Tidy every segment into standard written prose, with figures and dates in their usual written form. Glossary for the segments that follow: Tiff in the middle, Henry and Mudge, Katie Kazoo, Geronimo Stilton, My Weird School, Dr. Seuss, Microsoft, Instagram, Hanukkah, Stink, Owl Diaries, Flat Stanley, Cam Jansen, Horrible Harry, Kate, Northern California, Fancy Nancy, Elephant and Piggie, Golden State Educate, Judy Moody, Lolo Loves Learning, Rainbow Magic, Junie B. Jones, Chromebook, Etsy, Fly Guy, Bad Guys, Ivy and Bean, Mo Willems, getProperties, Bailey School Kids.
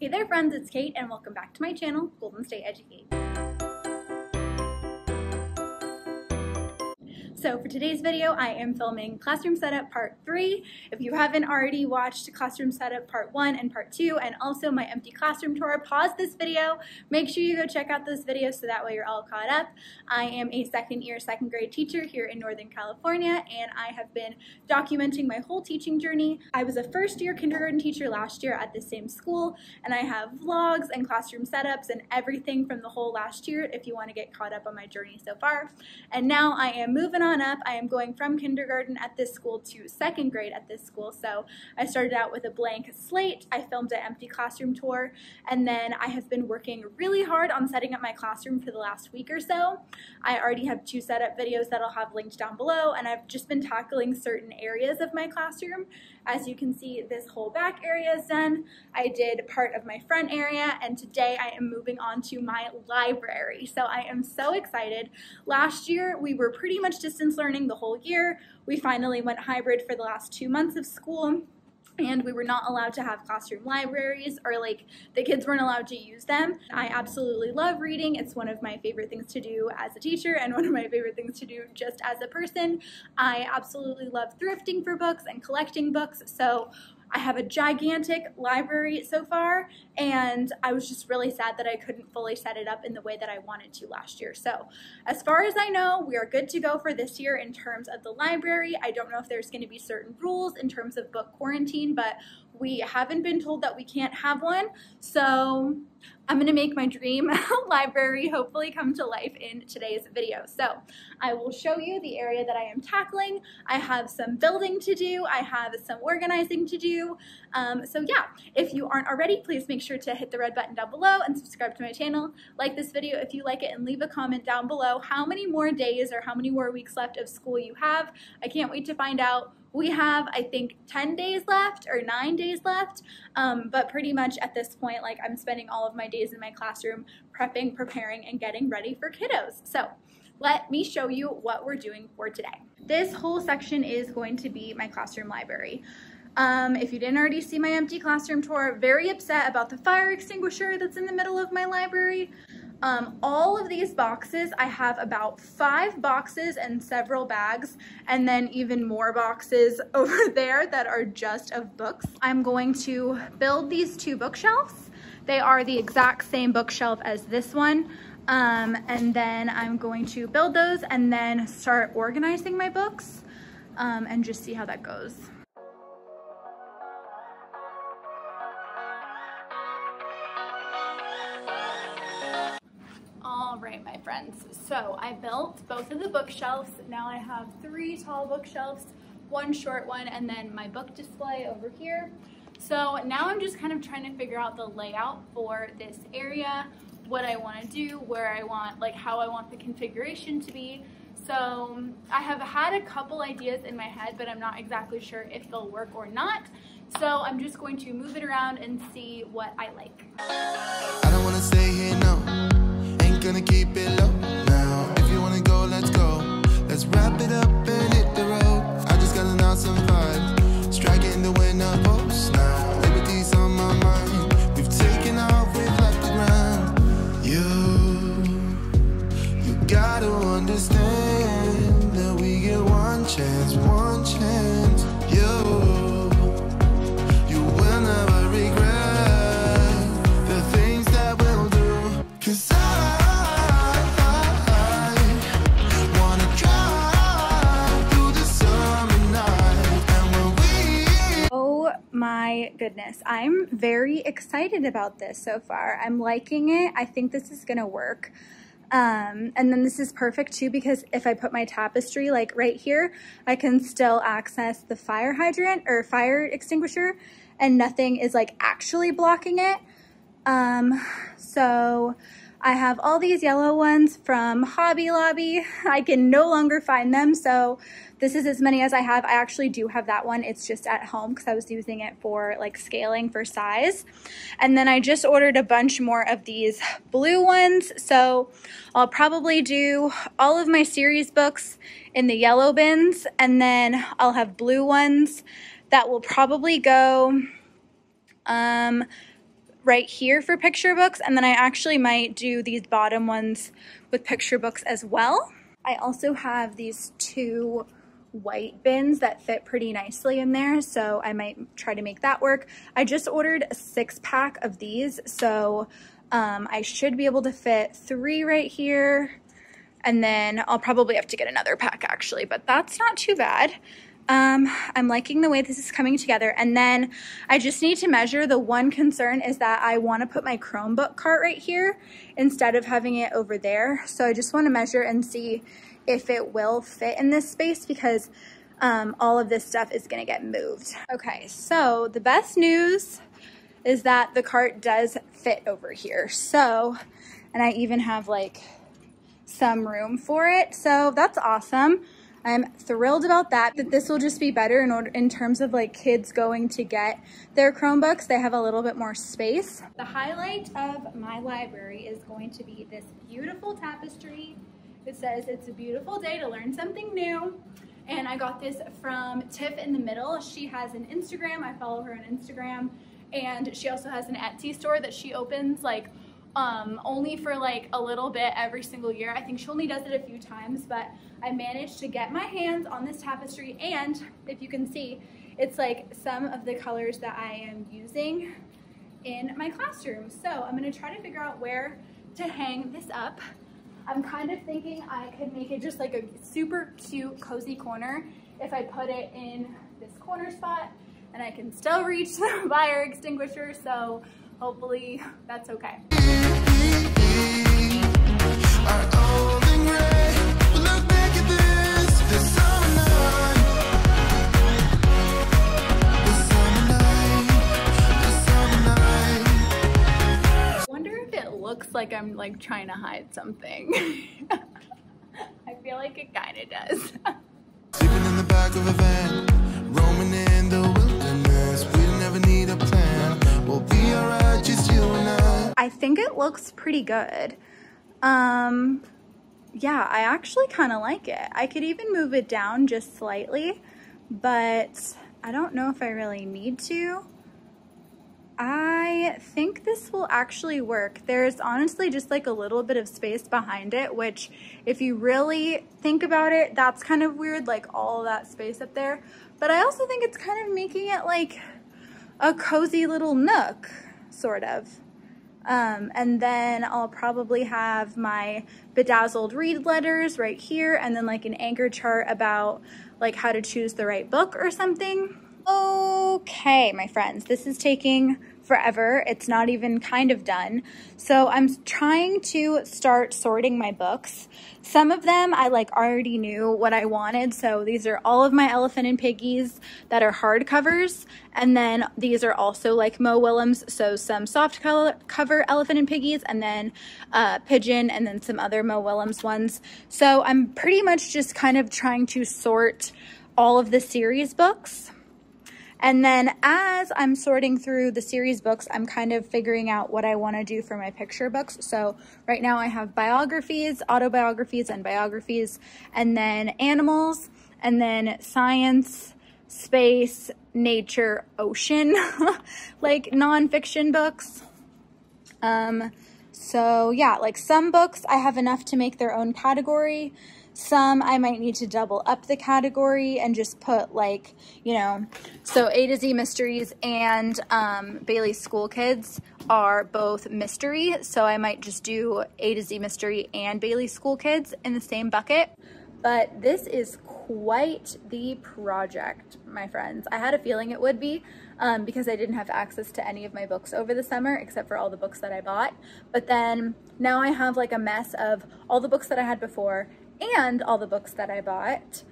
Hey there friends, it's Kate and welcome back to my channel, Golden State Educate. So for today's video, I am filming Classroom Setup Part 3. If you haven't already watched Classroom Setup Part 1 and Part 2 and also my empty classroom tour, pause this video. Make sure you go check out those videos so that way you're all caught up. I am a second grade teacher here in Northern California, and I have been documenting my whole teaching journey. I was a first year kindergarten teacher last year at the same school, and I have vlogs and classroom setups and everything from the whole last year if you want to get caught up on my journey so far. And now I am moving on up. I am going from kindergarten at this school to second grade at this school. So I started out with a blank slate. I filmed an empty classroom tour, and then I have been working really hard on setting up my classroom for the last week or so. I already have 2 setup videos that I'll have linked down below, and I've just been tackling certain areas of my classroom. As you can see, this whole back area is done. I did part of my front area, and today I am moving on to my library. So I am so excited. Last year, we were pretty much distance learning the whole year. We finally went hybrid for the last 2 months of school, and we were not allowed to have classroom libraries, or like the kids weren't allowed to use them. I absolutely love reading. It's one of my favorite things to do as a teacher and one of my favorite things to do just as a person. I absolutely love thrifting for books and collecting books. So I have a gigantic library so far, and I was just really sad that I couldn't fully set it up in the way that I wanted to last year. So as far as I know, we are good to go for this year in terms of the library. I don't know if there's going to be certain rules in terms of book quarantine, but we haven't been told that we can't have one. So I'm gonna make my dream library hopefully come to life in today's video. So I will show you the area that I am tackling. I have some building to do. I have some organizing to do. So yeah, if you aren't already, please make sure to hit the red button down below and subscribe to my channel. Like this video if you like it, and leave a comment down below how many more days or how many more weeks left of school you have. I can't wait to find out. We have, I think, 10 days left or 9 days left, but pretty much at this point, like, I'm spending all of my days in my classroom prepping, preparing, and getting ready for kiddos. So let me show you what we're doing for today. This whole section is going to be my classroom library. If you didn't already see my empty classroom tour, very upset about the fire extinguisher that's in the middle of my library. All of these boxes, I have about 5 boxes and several bags, and then even more boxes over there that are just of books. I'm going to build these 2 bookshelves. They are the exact same bookshelf as this one. And then I'm going to build those and then start organizing my books, and just see how that goes. My friends, so I built both of the bookshelves. Now I have 3 tall bookshelves, 1 short one, and then my book display over here. So now I'm just kind of trying to figure out the layout for this area, what I want to do, where I want, like, how I want the configuration to be. So I have had a couple ideas in my head, but I'm not exactly sure if they'll work or not. So I'm just going to move it around and see what I like. I don't want to stay here, no. Gonna keep it low now. If you wanna go, let's go. Let's wrap it up and hit the road. I just got an awesome vibe, striking the winner post now. Liberty's on my mind. We've taken off, we've left the ground. You gotta understand that we get one chance, one chance. You will never regret the things that we'll do. 'Cause my goodness, I'm very excited about this so far. I'm liking it. I think this is gonna work. And then this is perfect too, because if I put my tapestry like right here, I can still access the fire hydrant or fire extinguisher, and nothing is like actually blocking it. So I have all these yellow ones from Hobby Lobby. I can no longer find them, so this is as many as I have. I actually do have that one. It's just at home because I was using it for like scaling for size. And then I just ordered a bunch more of these blue ones, so I'll probably do all of my series books in the yellow bins, and then I'll have blue ones that will probably go right here for picture books, and then I actually might do these bottom ones with picture books as well. I also have these two white bins that fit pretty nicely in there, so I might try to make that work. I just ordered a 6-pack of these, so I should be able to fit 3 right here, and then I'll probably have to get another pack actually, but that's not too bad. I'm liking the way this is coming together. And then I just need to measure. The one concern is that I want to put my Chromebook cart right here instead of having it over there. So I just want to measure and see if it will fit in this space, because all of this stuff is going to get moved. Okay, so the best news is that the cart does fit over here. So, and I even have like some room for it. So that's awesome. I'm thrilled about that, that this will just be better in terms of like kids going to get their Chromebooks. They have a little bit more space. The highlight of my library is going to be this beautiful tapestry. It says, "It's a beautiful day to learn something new." And I got this from Tiff in the Middle. She has an Instagram. I follow her on Instagram. And she also has an Etsy store that she opens like only for like a little bit every single year. I think she only does it a few times, but I managed to get my hands on this tapestry, and if you can see, it's like some of the colors that I am using in my classroom. So I'm gonna try to figure out where to hang this up. I'm kind of thinking I could make it just like a super cute cozy corner if I put it in this corner spot, and I can still reach the fire extinguisher, so hopefully that's okay. I wonder if it looks like I'm like trying to hide something. I feel like it kind of does. Sleeping in the back of a van, roaming in the wilderness. We'll never need a plan. We'll be alright, just you and I think it looks pretty good. Yeah, I actually kind of like it. I could even move it down just slightly, but I don't know if I really need to. I think this will actually work. There's honestly just like a little bit of space behind it, which if you really think about it, that's kind of weird, like all that space up there. But I also think it's kind of making it like a cozy little nook, sort of. And then I'll probably have my bedazzled read letters right here, and then like an anchor chart about like how to choose the right book or something. Okay, my friends, this is taking forever. It's not even kind of done. So I'm trying to start sorting my books. Some of them I like already knew what I wanted. So these are all of my Elephant and Piggies that are hardcovers. And then these are also like Mo Willems. So some soft cover Elephant and Piggies, and then Pigeon, and then some other Mo Willems ones. So I'm pretty much just kind of trying to sort all of the series books. And then as I'm sorting through the series books, I'm kind of figuring out what I want to do for my picture books. So right now I have biographies, autobiographies, and biographies, and then animals, and then science, space, nature, ocean, like nonfiction books. So yeah, like some books I have enough to make their own category. Some I might need to double up the category and just put like, you know, so A to Z Mysteries and Bailey School Kids are both mystery. So I might just do A to Z Mystery and Bailey School Kids in the same bucket. But this is quite the project, my friends. I had a feeling it would be because I didn't have access to any of my books over the summer except for all the books that I bought. But then now I have like a mess of all the books that I had before and all the books that I bought,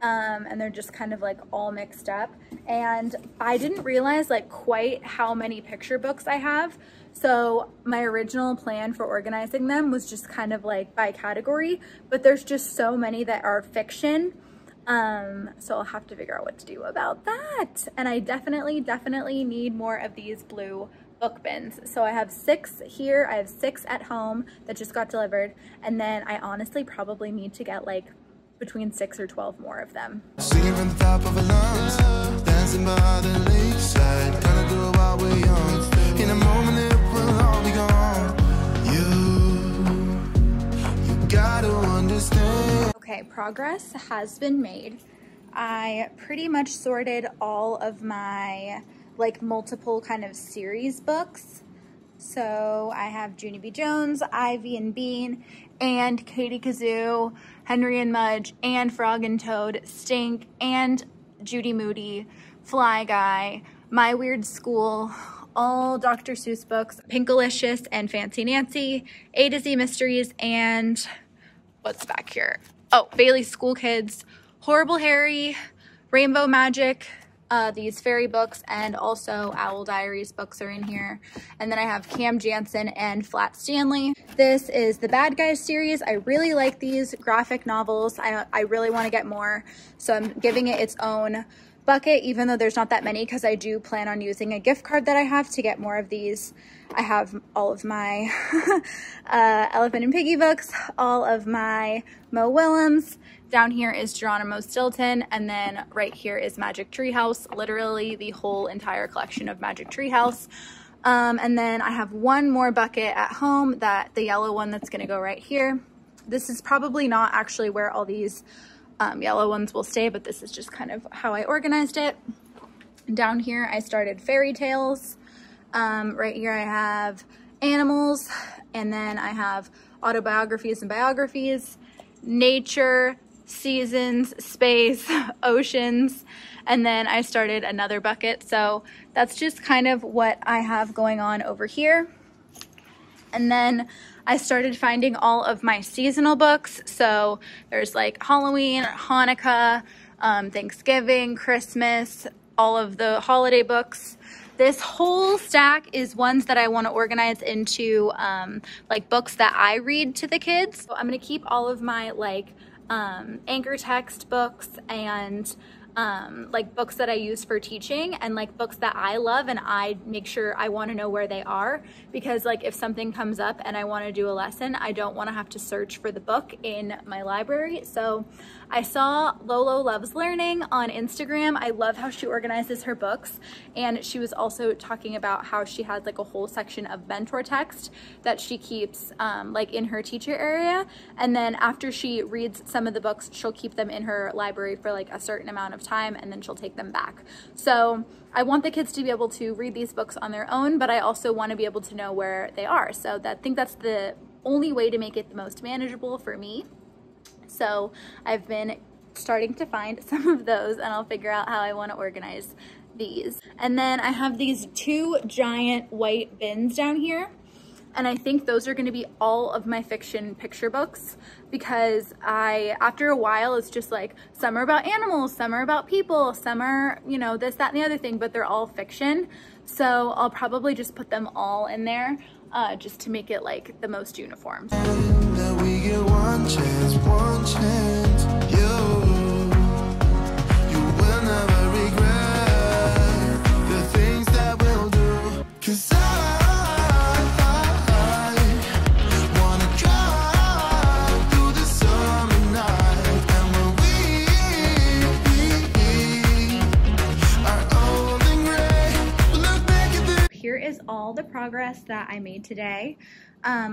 and they're just kind of like all mixed up. And I didn't realize like quite how many picture books I have. So my original plan for organizing them was just kind of like by category, but there's just so many that are fiction. So I'll have to figure out what to do about that. And I definitely need more of these blue book bins. So I have 6 here, I have 6 at home that just got delivered, and then I honestly probably need to get like between 6 or 12 more of them. Singing from the top of our lungs, dancing by the lakeside, trying to do it while we're young. in a moment it will all be gone. You gotta understand. Okay, progress has been made. I pretty much sorted all of my like multiple kind of series books. So I have Junie B. Jones, Ivy and Bean, and Katie Kazoo, Henry and Mudge, and Frog and Toad, Stink, and Judy Moody, Fly Guy, My Weird School, all Dr. Seuss books, Pinkalicious and Fancy Nancy, A to Z Mysteries, and what's back here? Oh, Bailey School Kids, Horrible Harry, Rainbow Magic, these fairy books, and also Owl Diaries books are in here. And then I have Cam Jansen and Flat Stanley. This is the Bad Guys series. I really like these graphic novels. I really want to get more, so I'm giving it its own bucket, even though there's not that many, because I do plan on using a gift card that I have to get more of these. I have all of my Elephant and Piggie books, all of my Mo Willems. Down here is Geronimo Stilton, and then right here is Magic Treehouse, literally the whole entire collection of Magic Treehouse. And then I have one more bucket at home, that the yellow one that's gonna go right here. This is probably not actually where all these yellow ones will stay, but this is just kind of how I organized it. Down here I started fairy tales. Right here I have animals, and then I have autobiographies and biographies, nature, seasons, space, oceans, and then I started another bucket. So that's just kind of what I have going on over here. And then I started finding all of my seasonal books. So there's like Halloween, Hanukkah, Thanksgiving, Christmas, all of the holiday books. This whole stack is ones that I want to organize into like books that I read to the kids. So I'm going to keep all of my like anchor text books and like books that I use for teaching, and like books that I love, and I make sure I want to know where they are, because like if something comes up and I want to do a lesson, I don't want to have to search for the book in my library. So I saw Lolo Loves Learning on Instagram. I love how she organizes her books, and she was also talking about how she has like a whole section of mentor text that she keeps like in her teacher area, and then after she reads some of the books, she'll keep them in her library for like a certain amount of time, and then she'll take them back. So I want the kids to be able to read these books on their own, but I also want to be able to know where they are. So that, I think that's the only way to make it the most manageable for me. So I've been starting to find some of those, and I'll figure out how I want to organize these. And then I have these two giant white bins down here, and I think those are going to be all of my fiction picture books, because I, after a while, it's just like some are about animals, some are about people, some are, you know, this, that, and the other thing, but they're all fiction. So I'll probably just put them all in there just to make it like the most uniform. We get one chance, you will never regret the things that we'll do. 'Cause I wanna drive through the summer night, and when we are old and gray, we'll look back at this. Here is all the progress that I made today.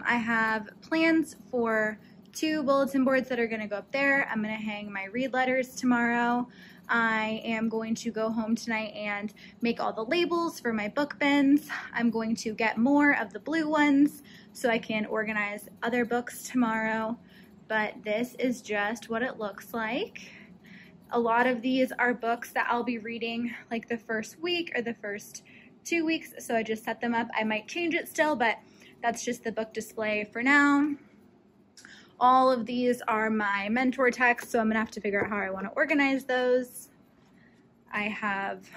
I have plans for two bulletin boards that are going to go up there. I'm going to hang my read letters tomorrow. I am going to go home tonight and make all the labels for my book bins. I'm going to get more of the blue ones so I can organize other books tomorrow. But this is just what it looks like. A lot of these are books that I'll be reading like the first week or the first 2 weeks. So I just set them up. I might change it still, but that's just the book display for now. All of these are my mentor texts, so I'm gonna have to figure out how I want to organize those. I have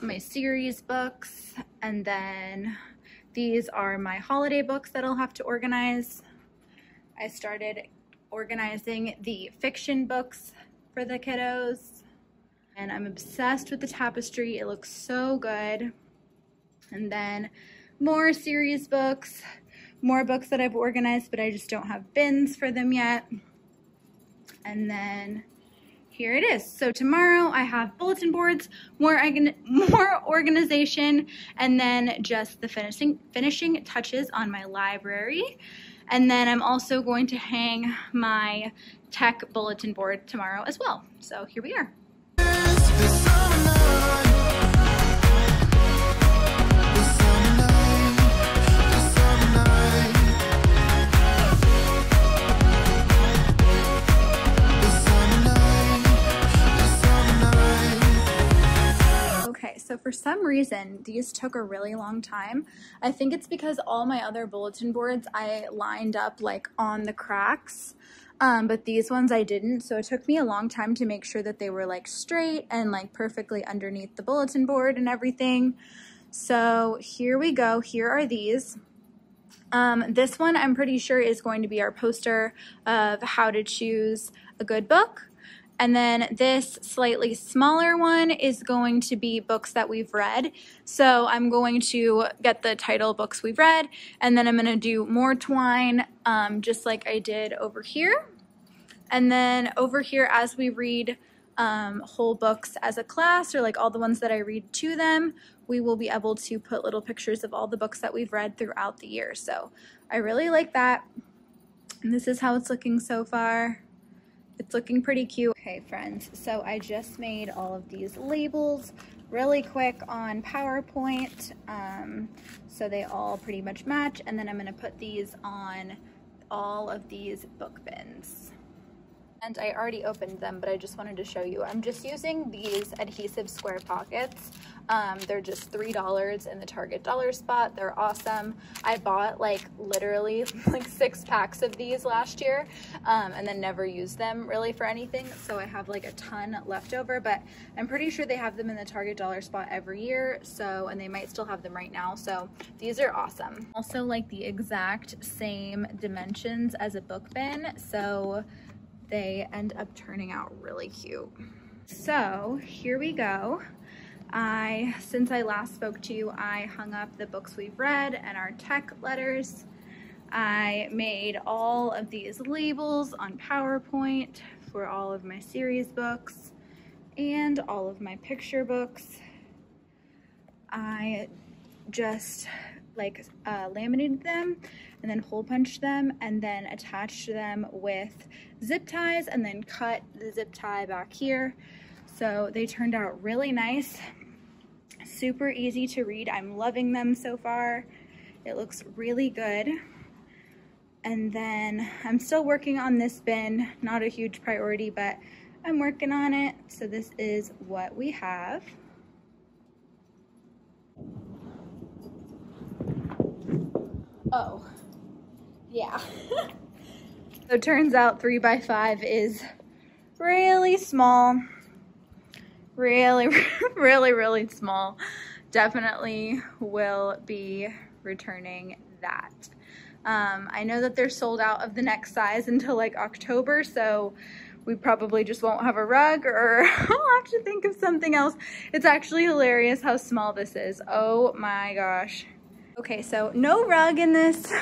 my series books, and then these are my holiday books that I'll have to organize. I started organizing the fiction books for the kiddos, and I'm obsessed with the tapestry. It looks so good. And then more series books, more books that I've organized, but I just don't have bins for them yet. And then here it is. So tomorrow I have bulletin boards, more organization, and then just the finishing touches on my library. And then I'm also going to hang my tech bulletin board tomorrow as well. So here we are. So for some reason, these took a really long time. I think it's because all my other bulletin boards I lined up like on the cracks, but these ones I didn't. So it took me a long time to make sure that they were like straight and like perfectly underneath the bulletin board and everything. So here we go. Here are these. This one I'm pretty sure is going to be our poster of how to choose a good book. And then this slightly smaller one is going to be books that we've read. So I'm going to get the title books we've read, and then I'm going to do more twine just like I did over here. And then over here, as we read whole books as a class, or like all the ones that I read to them, we will be able to put little pictures of all the books that we've read throughout the year. So I really like that. And this is how it's looking so far. It's looking pretty cute. Okay friends, so I just made all of these labels really quick on PowerPoint, so they all pretty much match, and then I'm gonna put these on all of these book bins. And I already opened them, but I just wanted to show you. I'm just using these adhesive square pockets. They're just $3 in the Target dollar spot. They're awesome. I bought like literally like 6 packs of these last year, and then never used them really for anything. So I have like a ton left over, but I'm pretty sure they have them in the Target dollar spot every year. So, and they might still have them right now. So these are awesome. Also like the exact same dimensions as a book bin. So they end up turning out really cute. So here we go. Since I last spoke to you, I hung up the books we've read and our tech letters. I made all of these labels on PowerPoint for all of my series books and all of my picture books. I just like laminated them and then hole punched them and then attached them with zip ties and then cut the zip tie back here. So they turned out really nice, super easy to read. I'm loving them so far. It looks really good. And then I'm still working on this bin, not a huge priority, but I'm working on it. So this is what we have. Oh, yeah. So it turns out 3 by 5 is really small. Really small. Definitely will be returning that. I know that they're sold out of the next size until like October, so we probably just won't have a rug, or I'll have to think of something else. It's actually hilarious how small this is. Oh my gosh. Okay, so no rug in this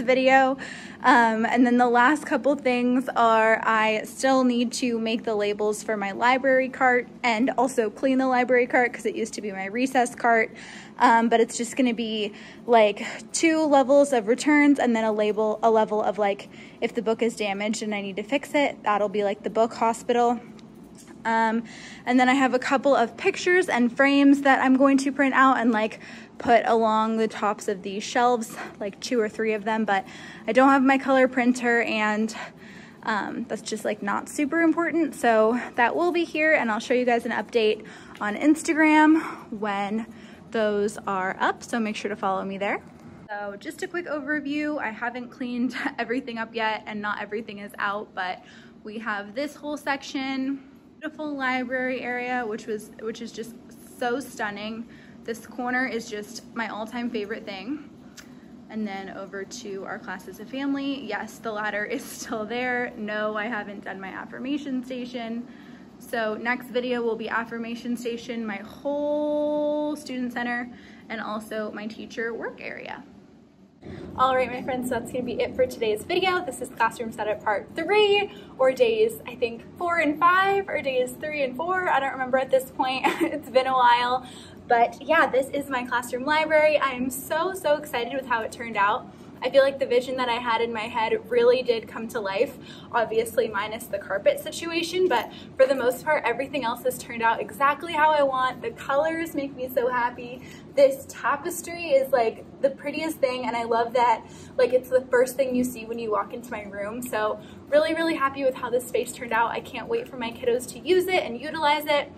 video. And then the last couple things are I still need to make the labels for my library cart and also clean the library cart because it used to be my recess cart. But it's just gonna be like 2 levels of returns and then a level of like if the book is damaged and I need to fix it, that'll be like the book hospital. And then I have a couple of pictures and frames that I'm going to print out and like put along the tops of these shelves, like 2 or 3 of them, but I don't have my color printer and that's just like not super important. So that will be here and I'll show you guys an update on Instagram when those are up. So make sure to follow me there. So just a quick overview. I haven't cleaned everything up yet and not everything is out, but we have this whole section. Beautiful library area, which is just so stunning. This corner is just my all-time favorite thing. And then over to our class as a family. Yes, the ladder is still there. No, I haven't done my affirmation station. So next video will be affirmation station, my whole student center, and also my teacher work area. All right, my friends, so that's gonna be it for today's video. This is classroom setup part 3, or days, I think, 4 and 5, or days 3 and 4. I don't remember at this point, it's been a while. But yeah, this is my classroom library. I am so, so excited with how it turned out. I feel like the vision that I had in my head really did come to life, obviously minus the carpet situation, but for the most part, everything else has turned out exactly how I want. The colors make me so happy. This tapestry is like the prettiest thing, and I love that like it's the first thing you see when you walk into my room. So really, really happy with how this space turned out. I can't wait for my kiddos to use it and utilize it.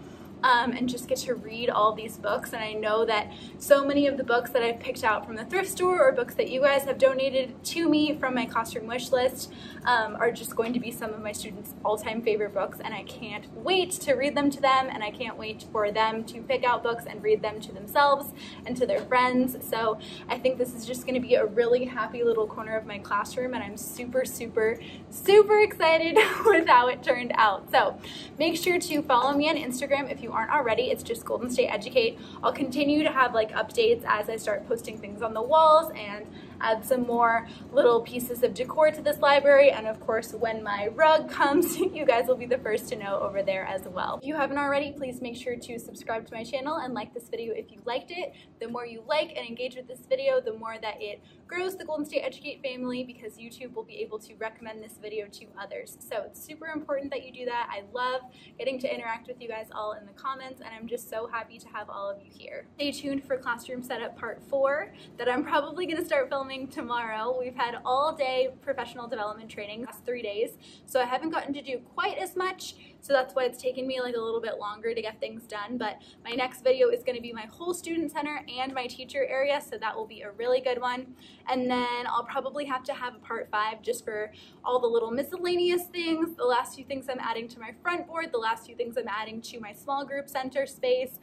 And just get to read all these books. And I know that so many of the books that I've picked out from the thrift store or books that you guys have donated to me from my classroom wish list are just going to be some of my students' all-time favorite books, and I can't wait to read them to them, and I can't wait for them to pick out books and read them to themselves and to their friends. So I think this is just gonna be a really happy little corner of my classroom, and I'm super, super, super excited with how it turned out. So make sure to follow me on Instagram if you aren't already. It's just Golden State Educate. I'll continue to have like updates as I start posting things on the walls and add some more little pieces of decor to this library. And of course, when my rug comes, you guys will be the first to know over there as well. If you haven't already, please make sure to subscribe to my channel and like this video if you liked it. The more you like and engage with this video, the more that it grows the Golden State Educate family, because YouTube will be able to recommend this video to others. So it's super important that you do that. I love getting to interact with you guys all in the comments, and I'm just so happy to have all of you here. Stay tuned for classroom setup part 4 that I'm probably gonna start filming tomorrow. We've had all day professional development training the last 3 days, so I haven't gotten to do quite as much, so that's why it's taken me like a little bit longer to get things done. But my next video is going to be my whole student center and my teacher area, so that will be a really good one. And then I'll probably have to have a part 5 just for all the little miscellaneous things, the last few things I'm adding to my front board, the last few things I'm adding to my small group center space,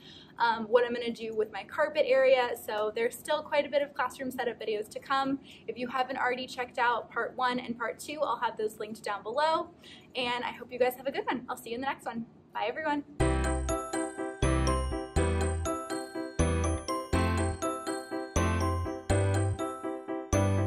what I'm going to do with my carpet area. So there's still quite a bit of classroom setup videos to come. If you haven't already checked out part 1 and part 2, I'll have those linked down below. And I hope you guys have a good one. I'll see you in the next one. Bye, everyone.